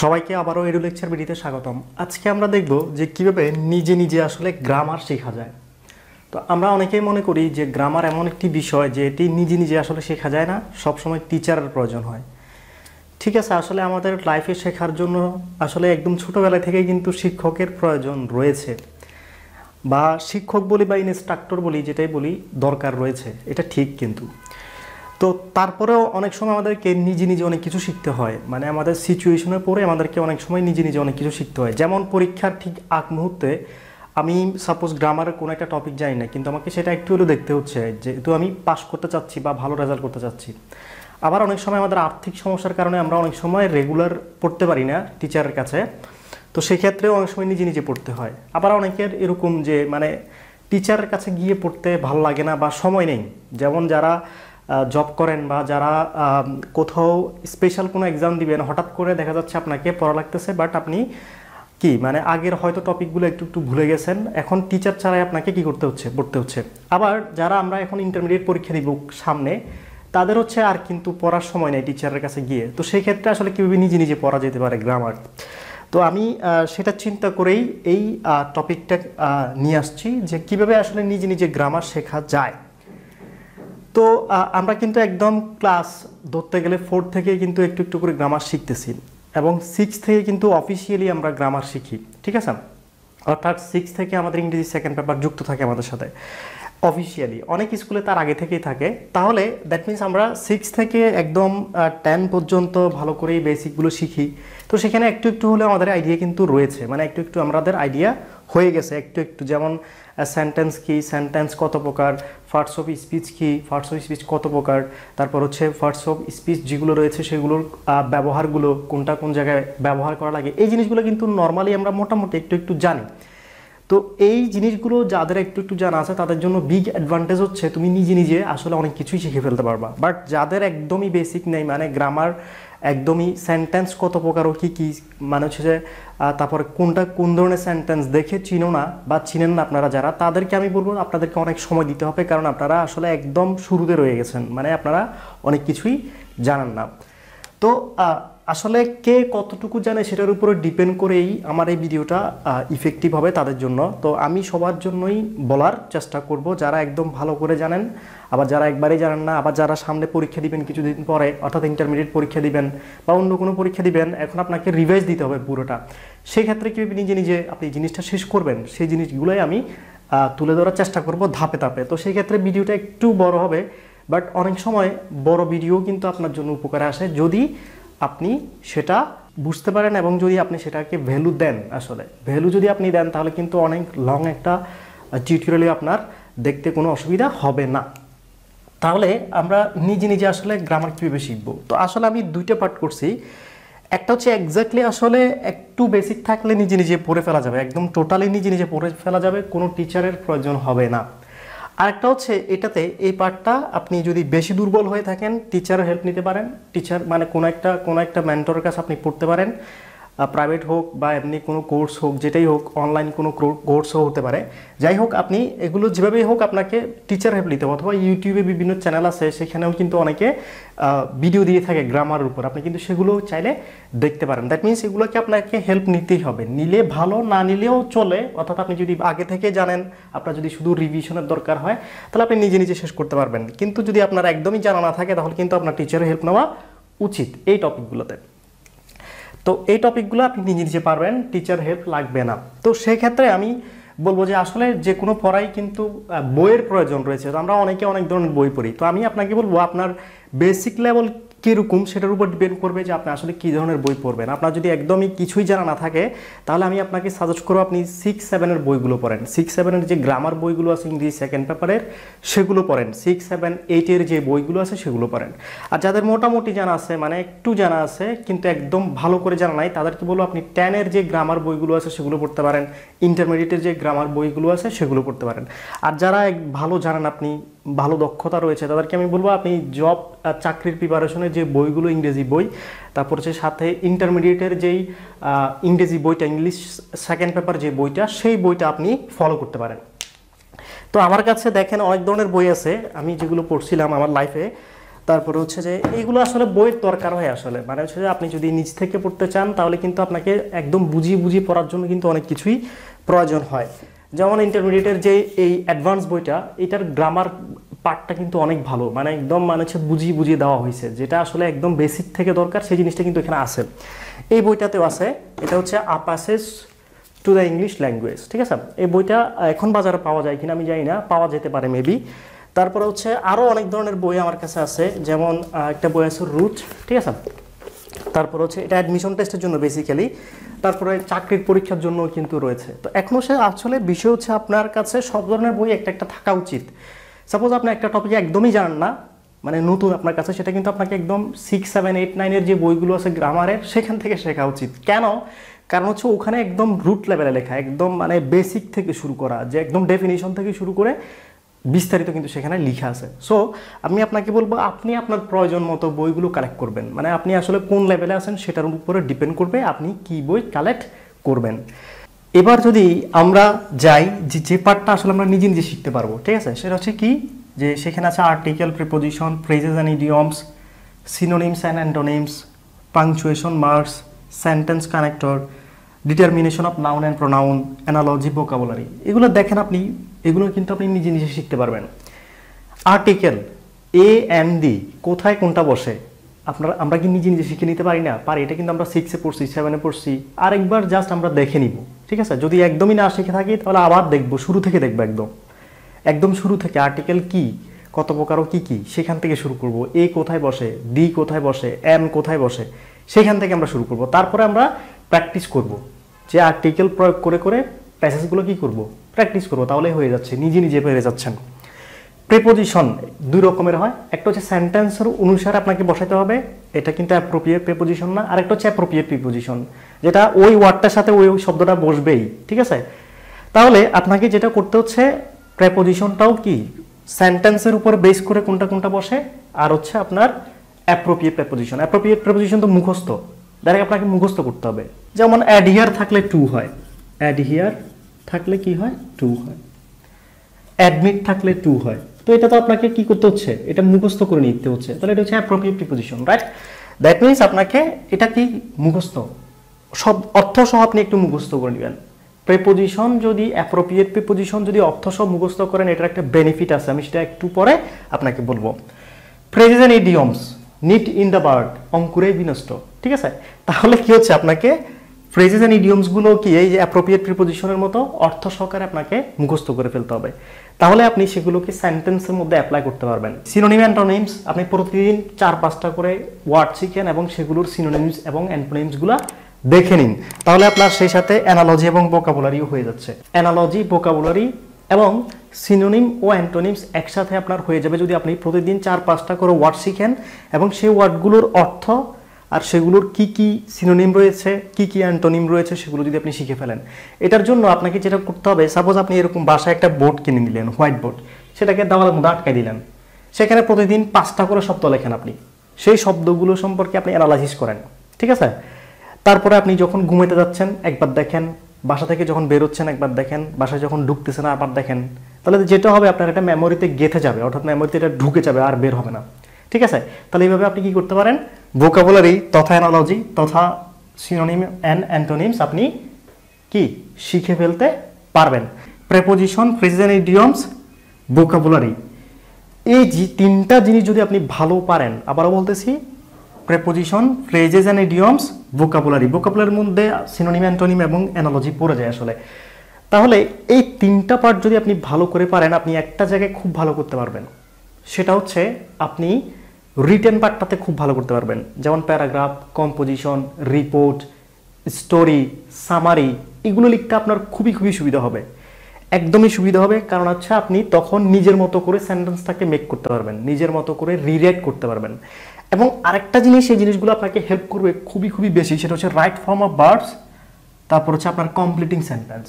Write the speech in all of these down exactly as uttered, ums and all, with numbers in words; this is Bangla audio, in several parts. সবাইকে আবারও এডু লেকচার ভিডিওতে স্বাগতম। আজকে আমরা দেখব যে কিভাবে নিজে নিজে আসলে গ্রামার শেখা যায়। তো আমরা অনেকেই মনে করি যে গ্রামার এমন একটি বিষয় যে এটি নিজে নিজে আসলে শেখা যায় না, সবসময় টিচারের প্রয়োজন হয়। ঠিক আছে, আসলে আমাদের লাইফে শেখার জন্য আসলে একদম ছোটোবেলা থেকে কিন্তু শিক্ষকের প্রয়োজন রয়েছে, বা শিক্ষক বলি বা ইনস্ট্রাক্টর বলি, যেটাই বলি, দরকার রয়েছে, এটা ঠিক। কিন্তু তো তারপরেও অনেক সময় আমাদেরকে নিজে নিজে অনেক কিছু শিখতে হয়, মানে আমাদের সিচুয়েশনে পড়ে আমাদেরকে অনেক সময় নিজে নিজে অনেক কিছু শিখতে হয়। যেমন পরীক্ষার ঠিক আগ মুহূর্তে আমি সাপোজ গ্রামারের কোনো একটা টপিক জানি না, কিন্তু আমাকে সেটা একটু হলেও দেখতে হচ্ছে, যেহেতু আমি পাস করতে চাচ্ছি বা ভালো রেজাল্ট করতে চাচ্ছি। আবার অনেক সময় আমাদের আর্থিক সমস্যার কারণে আমরা অনেক সময় রেগুলার পড়তে পারি না টিচারের কাছে, তো সেক্ষেত্রেও অনেক সময় নিজে নিজে পড়তে হয়। আবার অনেকের এরকম যে মানে টিচারের কাছে গিয়ে পড়তে ভালো লাগে না বা সময় নেই, যেমন যারা জব করেন বা যারা কোথাও স্পেশাল কোনো এক্সাম দিবেন, হঠাৎ করে দেখা যাচ্ছে আপনাকে পড়া লাগতেছে, বাট আপনি কি মানে আগের হয়তো টপিকগুলো একটু একটু ভুলে গেছেন, এখন টিচার ছাড়াই আপনাকে কি করতে হচ্ছে, পড়তে হচ্ছে। আবার যারা আমরা এখন ইন্টারমিডিয়েট পরীক্ষা দিব সামনে, তাদের হচ্ছে আর কিন্তু পড়ার সময় নেই টিচারের কাছে গিয়ে। তো সেই ক্ষেত্রে আসলে কীভাবে নিজে নিজে পড়া যেতে পারে গ্রামার, তো আমি সেটা চিন্তা করেই এই টপিকটা নিয়ে আসছি যে কীভাবে আসলে নিজে নিজে গ্রামার শেখা যায়। তো আমরা কিন্তু একদম ক্লাস ধরতে গেলে ফোর থেকে কিন্তু একটু একটু করে গ্রামার শিখতেছি, এবং সিক্স থেকে কিন্তু অফিসিয়ালি আমরা গ্রামার শিখি। ঠিক আছে, অর্থাৎ সিক্স থেকে আমাদের ইংরেজি সেকেন্ড পেপার যুক্ত থাকে আমাদের সাথে অফিসিয়ালি, অনেক স্কুলে তার আগে থেকেই থাকে। তাহলে দ্যাট মিনস আমরা সিক্স থেকে একদম টেন পর্যন্ত ভালো করেই বেসিকগুলো শিখি। তো সেখানে একটু একটু হলে আমাদের আইডিয়া কিন্তু রয়েছে, মানে একটু একটু আমাদের আইডিয়া হয়ে গেছে একটু একটু। যেমন সেন্টেন্স কী, সেন্টেন্স কত প্রকার, পার্টস অফ স্পিচ কী, পার্টস অফ স্পিচ কত প্রকার, তারপর হচ্ছে পার্টস অফ স্পিচ যেগুলো রয়েছে সেগুলোর ব্যবহারগুলো, কোনটা কোন জায়গায় ব্যবহার করা লাগে, এই জিনিসগুলো কিন্তু নর্মালি আমরা মোটামুটি একটু একটু জানি। তো এই জিনিসগুলো যাদের একটু একটু জানা আছে তাদের জন্য বিগ অ্যাডভান্টেজ হচ্ছে তুমি নিজে নিজে আসলে অনেক কিছুই শিখে ফেলতে পারবা। বাট যাদের একদমই বেসিক নেই, মানে গ্রামার একদমই, সেন্টেন্স কত প্রকার ও কী কী, মানে হচ্ছে যে তারপর কোনটা কোন ধরনের সেন্টেন্স দেখে চিনো না বা চিনেন না আপনারা যারা, তাদেরকে আমি বলবো আপনাদেরকে অনেক সময় দিতে হবে, কারণ আপনারা আসলে একদম শুরুতে রয়ে গেছেন, মানে আপনারা অনেক কিছুই জানান না। তো আসলে কে কতটুকু জানে সেটার উপরে ডিপেন্ড করেই আমার এই ভিডিওটা ইফেক্টিভ হবে তাদের জন্য। তো আমি সবার জন্যই বলার চেষ্টা করব, যারা একদম ভালো করে জানেন, আবার যারা একবারেই জানেন না, আবার যারা সামনে পরীক্ষা দিবেন কিছুদিন পরে, অর্থাৎ ইন্টারমিডিয়েট পরীক্ষা দিবেন বা অন্য কোনো পরীক্ষা দিবেন, এখন আপনাকে রিভাইজ দিতে হবে পুরোটা। সেক্ষেত্রে কীভাবে নিজে নিজে আপনি জিনিসটা শেষ করবেন সেই জিনিসগুলোই আমি তুলে ধরার চেষ্টা করব ধাপে ধাপে। তো সেই ক্ষেত্রে ভিডিওটা একটু বড় হবে, বাট অনেক সময় বড় ভিডিও কিন্তু আপনার জন্য উপকারে আসে যদি আপনি সেটা বুঝতে পারেন এবং যদি আপনি সেটাকে ভ্যালু দেন। আসলে ভ্যালু যদি আপনি দেন তাহলে কিন্তু অনেক লং একটা টিউটোরিয়ালে আপনার দেখতে কোনো অসুবিধা হবে না। তাহলে আমরা নিজে নিজে আসলে গ্রামার কীভাবে শিখবো, তো আসলে আমি দুইটা পার্ট করছি। একটা হচ্ছে এক্স্যাক্টলি আসলে একটু বেসিক থাকলে নিজে নিজে পড়ে ফেলা যাবে, একদম টোটালি নিজে নিজে পড়ে ফেলা যাবে, কোনো টিচারের প্রয়োজন হবে না। আরেকটা হচ্ছে এটাতে এই পার্টটা আপনি যদি বেশি দুর্বল হয়ে থাকেন টিচারের হেল্প নিতে পারেন, টিচার মানে কোনো একটা কোনো একটা মেন্টরের কাছে আপনি পড়তে পারেন, প্রাইভেট হোক বা এমনি কোনো কোর্স হোক, যেটাই হোক, অনলাইন কোনো কোর্সও হতে পারে, যাই হোক আপনি এগুলো যেভাবেই হোক আপনাকে টিচার হেল্প নিতে হবে। অথবা ইউটিউবে বিভিন্ন চ্যানেল আছে, সেখানেও কিন্তু অনেকে ভিডিও দিয়ে থাকে গ্রামারের উপর, আপনি কিন্তু সেগুলো চাইলে দেখতে পারেন। দ্যাট মিনস এগুলোকে আপনাকে হেল্প নিতেই হবে, নিলে ভালো, না নিলেও চলে। অর্থাৎ আপনি যদি আগে থেকে জানেন, আপনার যদি শুধু রিভিশনের দরকার হয় তাহলে আপনি নিজে নিজে শেষ করতে পারবেন, কিন্তু যদি আপনার একদমই জানা না থাকে তাহলে কিন্তু আপনার টিচারের হেল্প নেওয়া উচিত এই টপিকগুলোতে। তো এই টপিকগুলো আপনি নিজে নিজে পারবেন, টিচার হেল্প লাগবে না। তো সেক্ষেত্রে আমি বলবো যে আসলে যে কোনো পড়াই কিন্তু বইয়ের প্রয়োজন রয়েছে, তো আমরা অনেকে অনেক ধরনের বই পড়ি। তো আমি আপনাকে বলবো আপনার বেসিক লেভেল কীরকম সেটার উপর ডিপেন্ড করবে যে আপনি আসলে কী ধরনের বই পড়বেন। আপনার যদি একদমই কিছুই জানা না থাকে তাহলে আমি আপনাকে সাজেস্ট করবো আপনি সিক্স সেভেনের বইগুলো পড়েন, সিক্স সেভেনের যে গ্রামার বইগুলো আছে ইংরেজি সেকেন্ড পেপারের সেগুলো পড়েন, সিক্স সেভেন এইটের যে বইগুলো আছে সেগুলো পড়েন। আর যাদের মোটামুটি জানা আছে, মানে একটু জানা আছে কিন্তু একদম ভালো করে জানা নাই, তাদেরকে বলবো আপনি টেনের যে গ্রামার বইগুলো আছে সেগুলো পড়তে পারেন, ইন্টারমিডিয়েটের যে গ্রামার বইগুলো আছে সেগুলো পড়তে পারেন। আর যারা ভালো জানেন, আপনি ভালো দক্ষতা রয়েছে, তাদেরকে আমি বলবো আপনি জব চাকরির প্রিপারেশনের যে বইগুলো, ইংরেজি বই, তারপর হচ্ছে সাথে ইন্টারমিডিয়েটের যেই ইংরেজি বইটা, ইংলিশ সেকেন্ড পেপার যে বইটা, সেই বইটা আপনি ফলো করতে পারেন। তো আমার কাছে দেখেন অনেক ধরনের বই আছে, আমি যেগুলো পড়ছিলাম আমার লাইফে, তারপরে হচ্ছে যে এইগুলো আসলে বইয়ের দরকার হয় আসলে মানে হচ্ছে যে আপনি যদি নিজ থেকে পড়তে চান তাহলে কিন্তু আপনাকে একদম বুঝিয়ে বুঝিয়ে পড়ার জন্য কিন্তু অনেক কিছুই প্রয়োজন হয় যেমন ইন্টারমিডিয়েটের যে এই অ্যাডভান্স বইটা এটার গ্রামার পার্টটা কিন্তু অনেক ভালো মানে একদম মানে হচ্ছে বুঝিয়ে বুঝিয়ে দেওয়া হয়েছে যেটা আসলে একদম বেসিক থেকে দরকার সেই জিনিসটা কিন্তু এখানে আছে এই বইটাতেও আছে এটা হচ্ছে approaches to the English language ঠিক আছে এই বইটা এখন বাজারে পাওয়া যায় কিনা আমি জানি না পাওয়া যেতে পারে মেবি তারপরে হচ্ছে আরো অনেক ধরনের বই আমার কাছে আছে যেমন একটা বই আছে রুট ঠিক আছে তারপর হচ্ছে এটা অ্যাডমিশন টেস্টের জন্য বেসিক্যালি তারপরে চাকরির পরীক্ষার জন্য কিন্তু রয়েছে তো এখনো সে আসলে বিষয় হচ্ছে আপনার কাছে সব ধরনের বই একটা একটা থাকা উচিত সাপোজ আপনি একটা টপিকে একদমই জানেন না মানে নতুন আপনার কাছে সেটা কিন্তু আপনাকে একদম six seven eight nine এর যে বইগুলো আছে গ্রামারের সেখান থেকে শেখা উচিত কেন কারণ হচ্ছে ওখানে একদম রুট লেভেলে লেখা একদম মানে বেসিক থেকে শুরু করা যে একদম ডেফিনিশন থেকে শুরু করে বিস্তারিত কিন্তু সেখানে লেখা আছে সো আমি আপনাকে বলবো আপনি আপনার প্রয়োজন মতো বইগুলো কালেক্ট করবেন মানে আপনি আসলে কোন লেভেলে আছেন সেটার উপরে ডিপেন্ড করবে আপনি কি বই কালেক্ট করবেন এবার যদি আমরা যাই যে পার্টটা আসলে আমরা নিজে নিজে শিখতে পারবো ঠিক আছে সেটা হচ্ছে কি যে সেখানে আছে article preposition phrases and idioms synonyms and antonyms punctuation marks sentence connector determination of noun and pronoun analogy vocabulary এগুলো দেখেন আপনি এগুলো কিন্তু আপনি নিজে নিজে শিখতে পারবেন আর্টিকেল এ এন্ড ডি কোথায় কোনটা বসে আপনারা আমরা কি নিজে নিজে শিখে নিতে পারি না পারি এটা কিন্তু আমরা six এ পড়ছি seven এ পড়ছি আরেকবার জাস্ট আমরা দেখে নিব ঠিক আছে যদি একদমই না শিখে থাকি তাহলে আবার দেখব শুরু থেকে দেখব একদম একদম শুরু থেকে আর্টিকেল কি কত প্রকার ও কি কি সেখান থেকে শুরু করব এ কোথায় বসে ডি কোথায় বসে এম কোথায় বসে সেখান থেকে আমরা শুরু করব তারপরে আমরা প্র্যাকটিস করব যে আর্টিকেল প্রয়োগ করে করে প্যাসেজগুলো কি করব প্র্যাকটিস করব তাহলে হয়ে যাচ্ছে নিজে নিজে পেরে যাচ্ছেন প্রিপজিশন দুই রকমের হয় একটা হচ্ছে সেন্টেন্সের অনুসারে আপনাকে বসাতে হবে এটা কিন্তু অ্যাপ্রোপ্রিয়েট প্রিপজিশন না আরেকটা হচ্ছে অ্যাপ্রোপ্রিয়েট প্রিপজিশন যেটা ওই ওয়ার্ডটার সাথে ওই শব্দটা বসবেই ঠিক আছে তাহলে আপনাকে যেটা করতে হচ্ছে প্রিপজিশনটাও কি সেন্টেন্সের উপর বেস করে কোনটা কোনটা বসে আর হচ্ছে আপনার অ্যাপ্রোপ্রিয়েট প্রিপজিশন অ্যাপ্রোপ্রিয়েট প্রিপজিশন তো মুখস্থ ডাইরেক্ট আপনাকে মুখস্থ করতে হবে যেমন অ্যাডহিয়ার থাকলে টু হয় অ্যাডহিয়ার থাকলে কি হয় টু হয় অ্যাডমিট থাকলে টু হয় তো এটা তো আপনাকে কি করতে হচ্ছে এটা মুখস্থ করে নিতে হচ্ছে তাহলে এটা হচ্ছে appropriate preposition right that means আপনাকে এটা কি মুখস্থ সব অর্থ সহ আপনি একটু মুখস্থ করে নেবেন প্রিপজিশন যদি অ্যাপ্রোপ্রিয়েট প্রিপজিশন যদি অর্থ সহ মুখস্থ করেন এটার একটা বেনিফিট আছে আমি সেটা একটু পরে আপনাকে বলবো phrases and idioms nip in the bud অঙ্কুরে বিনষ্ট ঠিক আছে তাহলে কি হচ্ছে আপনাকে ফ্রেজেস এন্ড ইডিয়মস গুলো কি এই যে অ্যাপ্রোপ্রিয়েট প্রিপজিশনের মতো অর্থ সহকারে আপনাকে মুখস্থ করে ফেলতে হবে তাহলে আপনি সেগুলোকে সেন্টেন্সের মধ্যে অ্যাপ্লাই করতে পারবেন সিনোনিম অ্যান্টোনিমস আপনি প্রতিদিন চার পাঁচটা করে ওয়ার্ড শিখেন এবং সেগুলোর সিনোনিমস এবং অ্যান্টোনিমসগুলো দেখে নিন তাহলে আপনার সেই সাথে অ্যানালজি এবং ভোকাবুলারিও হয়ে যাচ্ছে অ্যানালজি ভোকাবুলারি এবং সিনোনিম ও অ্যান্টোনিমস একসাথে আপনার হয়ে যাবে যদি আপনি প্রতিদিন চার পাঁচটা করে ওয়ার্ড শিখেন এবং সেই ওয়ার্ডগুলোর অর্থ আর সেগুলোর কি কি সিনোনিম রয়েছে কি কি অ্যান্টোনিম রয়েছে সেগুলো যদি আপনি শিখে ফেলেন এটার জন্য আপনাকে যেটা করতে হবে সাপোজ আপনি এরকম বাসায় একটা বোর্ড কিনে নিলেন হোয়াইট বোর্ড সেটাকে দেওয়ালের মধ্যে আটকে দিলেন সেখানে প্রতিদিন পাঁচটা করে শব্দ লেখেন আপনি সেই শব্দগুলো সম্পর্কে আপনি অ্যানালাইসিস করেন ঠিক আছে তারপরে আপনি যখন ঘুমাতে যাচ্ছেন একবার দেখেন বাসা থেকে যখন বের হচ্ছেন একবার দেখেন বাসায় যখন ঢুকতেছেন আবার দেখেন তাহলে যেটা হবে আপনার এটা মেমোরিতে গেঁথে যাবে অর্থাৎ মেমোরিতে এটা ঢুকে যাবে আর বের হবে না ঠিক আছে তাহলে এইভাবে আপনি কি করতে পারেন ভোকাবুলারি তথা অ্যানালজি তথা সিনোনিম এন্ড অ্যান্টোনিমস আপনি কি শিখে ফেলতে পারবেন preposition phrases and idioms vocabulary এই যে তিনটা জিনিস যদি আপনি ভালো পারেন আবারও বলতেছি preposition phrases and idioms vocabulary ভোকাবুলারির মধ্যে সিনোনিম অ্যান্টোনিম এবং অ্যানালজি পড়ে যায় আসলে তাহলে এই তিনটা পার্ট যদি আপনি ভালো করে পারেন আপনি একটা জায়গায় খুব ভালো করতে পারবেন সেটা হচ্ছে আপনি রিটেন পার্টটাতে খুব ভালো করতে পারবেন যেমন paragraph composition report story summary এগুলো লিখতে আপনার খুবই খুবই সুবিধা হবে একদমই সুবিধা হবে কারণ আচ্ছা আপনি তখন নিজের মতো করে সেন্টেন্সটাকে মেক করতে পারবেন নিজের মতো করে রিরাইট করতে পারবেন এবং আরেকটা জিনিস এই জিনিসগুলো আপনাকে হেল্প করবে খুবই খুবই বেশি সেটা হচ্ছে রাইট ফর্ম অফ ভার্বস তারপর হচ্ছে আপনার কমপ্লিটিং সেন্টেন্স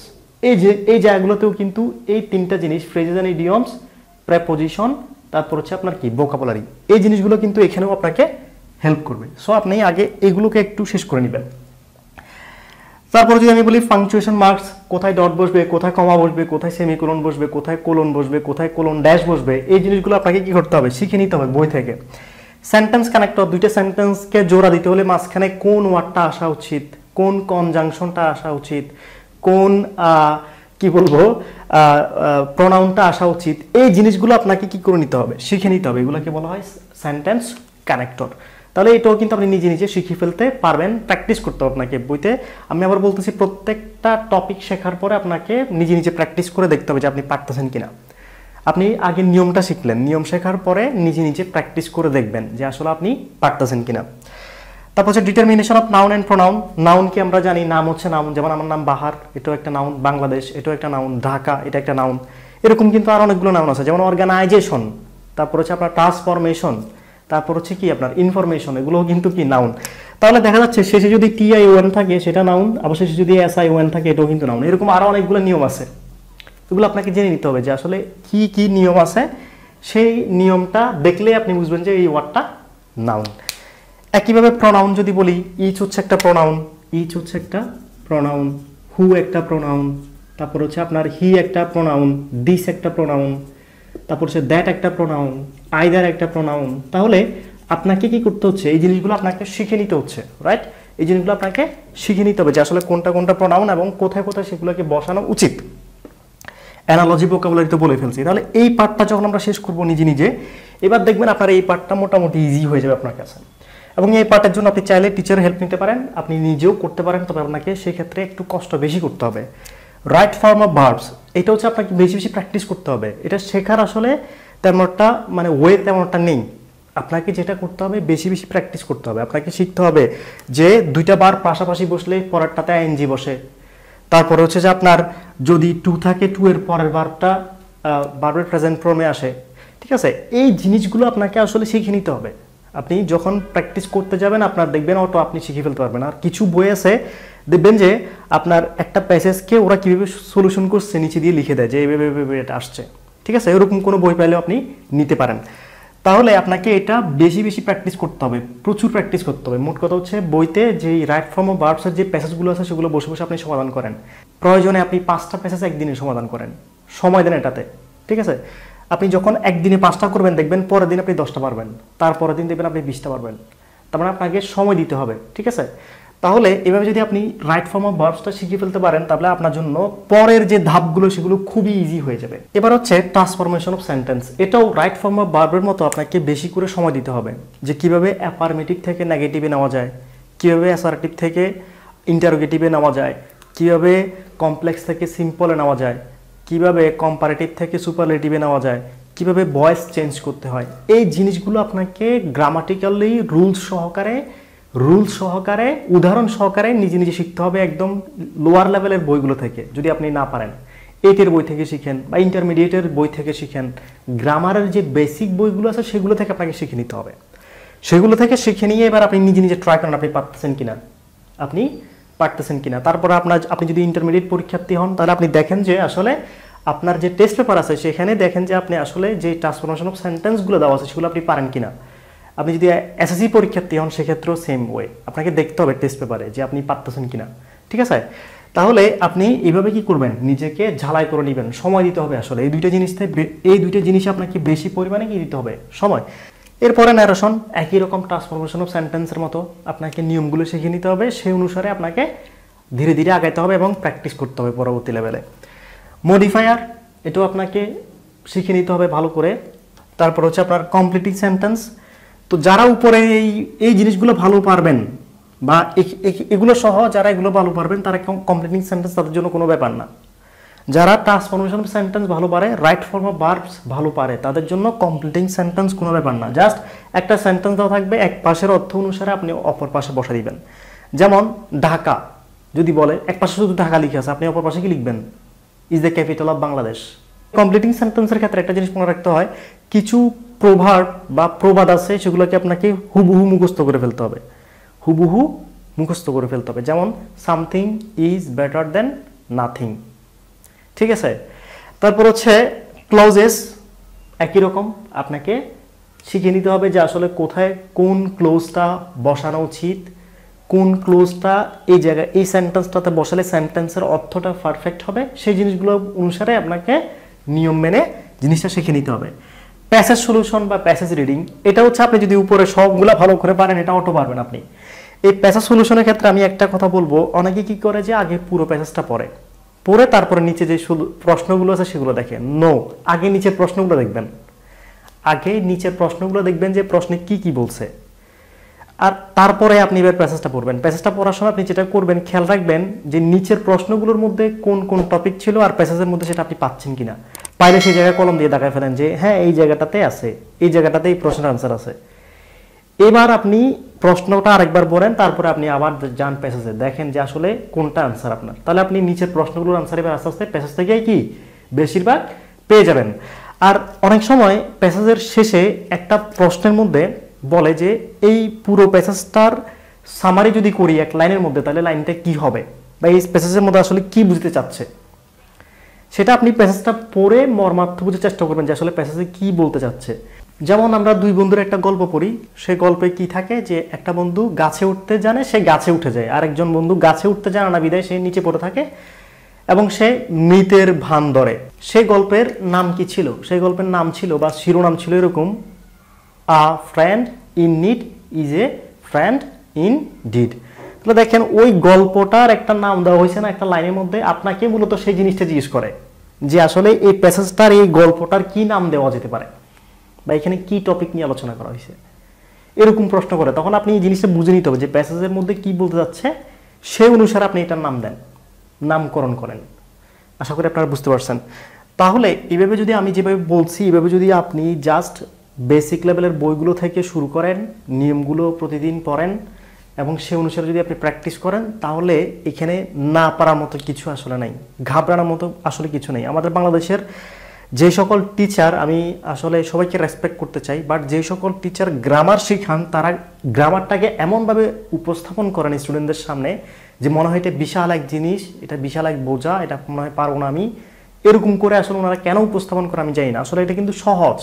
এই যে এই জায়গাগুলোতেও কিন্তু এই তিনটা জিনিস ফ্রেজেস এন্ড ইডিয়মস প্রিপজিশন তারপর হচ্ছে আপনার কি ভোকাবুলারি এই জিনিসগুলো কিন্তু এখানেও আপনাকে হেল্প করবে সো আপনি আগে এগুলোকে একটু শেষ করে নেবেন তারপর যদি আমি বলি পাংচুয়েশন মার্কস কোথায় ডট বসবে কোথায় কমা বসবে কোথায় সেমিকোলন বসবে কোথায় কোলন বসবে কোথায় কোলন ড্যাশ বসবে এই জিনিসগুলো আপনাকে কি করতে হবে শিখে নিতে হবে বই থেকে सेंटेंस कानेक्टर दुइटा सेंटेंस के जोड़ा दीते होले माঝখানে কোন ওয়ার্ডটা আসা উচিত, কোন কনজাংশনটা আসা উচিত, কোন কি বলবো প্রোনাউনটা আসা উচিত, এই জিনিসগুলো আপনাকে কি করে নিতে হবে, শিখে নিতে হবে। এগুলোকে বলা হয় সেন্টেন্স কানেক্টর। তাহলে এটাও কিন্তু আপনি নিজে নিজে শিখে ফেলতে পারবেন, প্র্যাকটিস করতে হবে আপনাকে বইতে। আমি আবার বলতেছি, প্রত্যেকটা টপিক শেখার পরে আপনাকে নিজে নিজে প্র্যাকটিস করে দেখতে হবে যে আপনি পারতেছেন কিনা। আপনি আগে নিয়মটা শিখলেন, নিয়ম শেখার পরে নিজে নিজে প্র্যাকটিস করে দেখবেন যে আসলে আপনি পারতেছেন কিনা। তারপর হচ্ছে determination of noun and pronoun. Noun কি আমরা জানি, নাম হচ্ছে নাউন, যেমন আমার নাম বাহার, এটাও একটা নাউন, বাংলাদেশ এটাও একটা নাউন, ঢাকা এটা একটা নাউন, এরকম কিন্তু আরও অনেকগুলো নাউন আছে, যেমন অর্গানাইজেশন, তারপর হচ্ছে আপনার ট্রান্সফরমেশন, তারপর হচ্ছে কি আপনার ইনফরমেশন, এগুলোও কিন্তু কি নাউন। তাহলে দেখা যাচ্ছে শেষে যদি টি আই ওয়ান থাকে সেটা নাউন, আবার শেষে যদি এস আই ওয়ান থাকে এটাও কিন্তু নাউন। এরকম আরও অনেকগুলো নিয়ম আছে, এগুলো আপনাকে জেনে নিতে হবে যে আসলে কি কি নিয়ম আছে, সেই নিয়মটা দেখলে আপনি বুঝবেন যে এই ওয়ার্ডটা নাউন। একইভাবে প্রোনাউন যদি বলি, ইচ হচ্ছে একটা প্রোনাউন, ইচ হচ্ছে একটা প্রোনাউন, হু একটা প্রোনাউন, তারপর হচ্ছে আপনার হি একটা প্রোনাউন, দিস একটা প্রোনাউন, তারপর হচ্ছে দ্যাট একটা প্রোনাউন, আইদার একটা প্রোনাউন। তাহলে আপনাকে কি করতে হচ্ছে, এই জিনিসগুলো আপনাকে শিখে নিতে হচ্ছে, রাইট? এই জিনিসগুলো আপনাকে শিখে নিতে হবে যে আসলে কোনটা কোনটা প্রোনাউন এবং কোথায় কোথায় সেগুলোকে বসানো উচিত। অ্যানালজি ভোকাবুলারি তো বলে ফেলছি। তাহলে এই পার্টটা যখন আমরা শেষ করব নিজে নিজে, এবার দেখবেন আপনার এই পার্টটা মোটামুটি ইজি হয়ে যাবে আপনার কাছে। এবং এই পার্টের জন্য আপনি চাইলে টিচারের হেল্প নিতে পারেন, আপনি নিজেও করতে পারেন, তবে আপনাকে সেক্ষেত্রে একটু কষ্ট বেশি করতে হবে। রাইট ফর্ম অফ ভার্বস, এটা হচ্ছে আপনাকে বেশি বেশি প্র্যাকটিস করতে হবে। এটা শেখার আসলে তেমনটা মানে ওয়ে তেমনটা নেই, আপনাকে যেটা করতে হবে বেশি বেশি প্র্যাকটিস করতে হবে। আপনাকে শিখতে হবে যে দুইটা বার পাশাপাশি বসলে পরেরটাতে আইএনজি বসে, তারপরে হচ্ছে যে আপনার যদি টু থাকে টু এর পরের ভার্বটা ভার্বের প্রেজেন্ট ফর্মে আসে, ঠিক আছে? এই জিনিসগুলো আপনাকে আসলে শিখে নিতে হবে। আপনি যখন প্র্যাকটিস করতে যাবেন আপনার দেখবেন অটো আপনি শিখে ফেলতে পারবেন। আর কিছু বই আছে দেখবেন যে আপনার একটা প্যাসেজকে ওরা কীভাবে সলিউশন করছে নিচে দিয়ে লিখে দেয় যে এইভাবে এটা আসছে, ঠিক আছে? এরকম কোনো বই পাইলেও আপনি নিতে পারেন। তাহলে আপনাকে এটা বেশি বেশি প্র্যাকটিস করতে হবে, প্রচুর প্র্যাকটিস করতে হবে। মোট কথা হচ্ছে বইতে যেই রাইট ফর্ম অফ ভার্বসের যে প্যাসেজগুলো আছে সেগুলো বসে বসে আপনি সমাধান করেন। প্রয়োজনে আপনি পাঁচটা প্যাসেজ একদিনে সমাধান করেন, সময় দেন এটাতে, ঠিক আছে? আপনি যখন একদিনে পাঁচটা করবেন দেখবেন পরের দিন আপনি দশটা পারবেন, তারপরের দিন দেখবেন আপনি বিশটা পারবেন। তার মানে আপনাকে সময় দিতে হবে, ঠিক আছে? তাহলে এভাবে যদি আপনি রাইট ফর্ম অফ ভার্বসটা শিখে ফেলতে পারেন তাহলে আপনার জন্য পরের যে ধাপগুলো সেগুলো খুবই ইজি হয়ে যাবে। এবার হচ্ছে ট্রান্সফরমেশন অফ সেন্টেন্স। এটাও রাইট ফর্ম অফ ভার্বের মতো আপনাকে বেশি করে সময় দিতে হবে, যে কীভাবে অ্যাফার্মেটিভ থেকে নেগেটিভে নেওয়া যায়, কীভাবে অ্যাসার্টিভ থেকে ইন্টারোগেটিভে নেওয়া যায়, কীভাবে কমপ্লেক্স থেকে সিম্পলে নেওয়া যায়, কীভাবে কম্পারেটিভ থেকে সুপারলেটিভে নেওয়া যায়, কীভাবে ভয়েস চেঞ্জ করতে হয়। এই জিনিসগুলো আপনাকে গ্রামাটিক্যালি রুলস সহকারে রুল সহকারে উদাহরণ সহকারে নিজে নিজে শিখতে হবে, একদম লোয়ার লেভেলের বইগুলো থেকে। যদি আপনি না পারেন এইটের বই থেকে শিখেন বা ইন্টারমিডিয়েটের বই থেকে শিখেন, গ্রামারের যে বেসিক বইগুলো আছে সেগুলো থেকে আপনাকে শিখে নিতে হবে। সেগুলো থেকে শিখে নিয়ে এবার আপনি নিজে নিজে ট্রাই করেন আপনি পারতেছেন কিনা, আপনি পারতেছেন কিনা। তারপরে আপনার আপনি যদি ইন্টারমিডিয়েট পরীক্ষার্থী হন তাহলে আপনি দেখেন যে আসলে আপনার যে টেস্ট পেপার আছে সেখানে দেখেন যে আপনি আসলে যে ট্রান্সফরমেশন অফ সেন্টেন্সগুলো দেওয়া আছে সেগুলো আপনি পারেন কিনা। আপনি যদি এসএসসি পরীক্ষার্থী হন সেক্ষেত্রেও সেম ওয়ে আপনাকে দেখতে হবে টেস্ট পেপারে যে আপনি পারতেছেন কিনা, ঠিক আছে? তাহলে আপনি এভাবে কি করবেন, নিজেকে ঝালাই করে নেবেন। সময় দিতে হবে আসলে এই দুইটা জিনিসতে, এই দুইটা জিনিস আপনাকে বেশি পরিমাণে কি দিতে হবে, সময়। এরপরে ন্যারেশন, একই রকম ট্রান্সফরমেশন অফ সেন্টেন্সের মতো আপনাকে নিয়মগুলো শিখে নিতে হবে, সেই অনুসারে আপনাকে ধীরে ধীরে আগাইতে হবে এবং প্র্যাকটিস করতে হবে পরবর্তী লেভেলে। মডিফায়ার, এটাও আপনাকে শিখে নিতে হবে ভালো করে। তারপর হচ্ছে আপনার কমপ্লিটিং সেন্টেন্স। তো যারা উপরে এই এই জিনিসগুলো ভালো পারবেন বা এগুলো সহ যারা এগুলো ভালো পারবেন তারা কমপ্লিটিং সেন্টেন্স তাদের জন্য কোনো ব্যাপার না। যারা ট্রান্সফরমেশন অফ সেন্টেন্স ভালো পারে, রাইট ফর্ম অফ ভার্বস ভালো পারে, তাদের জন্য কমপ্লিটিং সেন্টেন্স কোনো ব্যাপার না। জাস্ট একটা সেন্টেন্স দেওয়া থাকবে, এক পাশের অর্থ অনুসারে আপনি অপর পাশে বসা দিবেন। যেমন ঢাকা যদি বলে, এক পাশে শুধু ঢাকা লিখে আছে, আপনি অপর পাশে কি লিখবেন, is the capital of Bangladesh. Completing সেন্টেন্সের ক্ষেত্রে একটা জিনিস মনে রাখতে হয়, কিছু প্রভার্ব বা প্রবাদ আছে সেগুলোকে আপনাকে হুবহু মুখস্থ করে ফেলতে হবে, হুবহু মুখস্থ করে ফেলতে হবে। যেমন something is better than nothing, ঠিক আছে? তারপর হচ্ছে ক্লোজেস, একই রকম আপনাকে শিখে নিতে হবে যে আসলে কোথায় কোন ক্লোজটা বসানো উচিত, কোন ক্লোজটা এই জায়গায় এই সেন্টেন্সটাতে বসালে সেন্টেন্সের অর্থটা পারফেক্ট হবে, সেই জিনিসগুলো অনুসারে আপনাকে নিয়ম মেনে জিনিসটা শিখে নিতে হবে। প্যাসেজ সলিউশন বা প্যাসেজ রিডিং এটা হচ্ছে আপনি যদি উপরে সবগুলা ভালো করে পারেন এটা অটো পারবেন আপনি। এই প্যাসেজ সলিউশনের ক্ষেত্রে আমি একটা কথা বলবো, অনেকে কি করে যে আগে পুরো প্যাসেজটা পড়ে পড়ে তারপরে নিচে যে প্রশ্নগুলো আছে সেগুলো দেখে। নো, আগে নিচে প্রশ্নগুলো দেখবেন, আগে নিচের প্রশ্নগুলো দেখবেন যে প্রশ্নে কি কি বলছে, আর তারপরে আপনি এবার প্যাসেজটা পড়বেন। প্যাসেজটা পড়ার সময় আপনি যেটা করবেন খেয়াল রাখবেন যে নিচের প্রশ্নগুলোর মধ্যে কোন কোন টপিক ছিল আর প্যাসেজের মধ্যে সেটা আপনি পাচ্ছেন কিনা। পাইলে সেই জায়গায় কলম দিয়ে দাগায় ফেলেন যে হ্যাঁ এই জায়গাটাতে আছে, এই জায়গাটাতে এই প্রশ্নের আনসার আছে। এবার আপনি প্রশ্নটা আরেকবার বলেন, তারপরে আপনি আবার যান প্যাসেজে, দেখেন যে আসলে কোনটা আনসার আপনার। তাহলে আপনি নিচের প্রশ্নগুলোর আনসার এবার আস্তে আস্তে প্যাসেজ থেকে কি বেশিরভাগ পেয়ে যাবেন। আর অনেক সময় প্যাসেজের শেষে একটা প্রশ্নের মধ্যে বলে যে এই পুরো প্যাসেজটার সামারি যদি করি এক লাইনের মধ্যে তাহলে লাইনটা কি হবে বা এই প্যাসেজের মধ্যে আসলে কি বুঝতে চাচ্ছে, সেটা আপনি প্যাসেজটা পড়ে মর্মার্থ বুঝে চেষ্টা করবেন যে আসলে প্যাসেজে কি বলতে চাচ্ছে। যেমন আমরা দুই বন্ধুর একটা গল্প পড়ি, সেই গল্পে কি থাকে যে একটা বন্ধু গাছে উঠতে জানে, সে গাছে উঠে যায়, আর একজন বন্ধু গাছে উঠতে জানে না বিদায় সে নিচে পড়ে থাকে এবং সে মৃতের ভান ধরে। সেই গল্পের নাম কি ছিল? সেই গল্পের নাম ছিল বা শিরোনাম ছিল এরকম, a friend in need is a friend in deed. তাহলে দেখেন ওই গল্পটার একটা নাম দেওয়া হয়েছে না একটা লাইনের মধ্যে, আপনাকে মূলত সেই জিনিসটা জিজ্ঞেস করে যে আসলে এই প্যাসেজটার এই গল্পটার কি নাম দেওয়া যেতে পারে বা এখানে কি টপিক নিয়ে আলোচনা করা হয়েছে, এরকম প্রশ্ন করে। তখন আপনি এই জিনিসটা বুঝে নিতে হবে যে প্যাসেজের মধ্যে কি বলতে যাচ্ছে, সেই অনুসারে আপনি এটার নাম দেন, নামকরণ করেন। আশা করি আপনারা বুঝতে পারছেন। তাহলে এইভাবে যদি আমি যেভাবে বলছি এইভাবে যদি আপনি জাস্ট বেসিক লেভেলের বইগুলো থেকে শুরু করেন, নিয়মগুলো প্রতিদিন পড়েন এবং সে অনুসারে যদি আপনি প্র্যাকটিস করেন তাহলে এখানে না পারার মতো কিছু আসলে নাই, ঘাবড়ানোর মতো আসলে কিছু নেই। আমাদের বাংলাদেশের যে সকল টিচার, আমি আসলে সবাইকে রেসপেক্ট করতে চাই, বাট যে সকল টিচার গ্রামার শেখান তারা গ্রামারটাকে এমনভাবে উপস্থাপন করেন স্টুডেন্টদের সামনে যে মনে হয় এটা বিশাল এক জিনিস, এটা বিশাল এক বোঝা, এটা মনে হয় পারবো না আমি, এরকম করে আসলে ওনারা কেন উপস্থাপন করে আমি জানি না। আসলে এটা কিন্তু সহজ,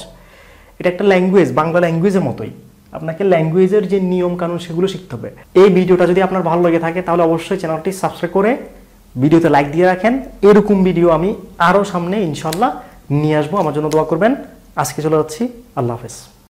এটা একটা ল্যাঙ্গুয়েজ, বাংলা ল্যাঙ্গুয়েজের মতোই। আপনাকে ল্যাঙ্গুয়েজের যে নিয়ম কানুন সেগুলো শিখতে হবে। এই ভিডিওটা যদি আপনার ভালো লেগে থাকে তাহলে অবশ্যই চ্যানেলটি সাবস্ক্রাইব করে ভিডিওতে লাইক দিয়ে রাখেন। এরকম ভিডিও আমি আরও সামনে ইনশাল্লাহ নিয়ে আসবো। আমার জন্য দোয়া করবেন। আজকে চলে যাচ্ছি, আল্লাহ হাফেজ।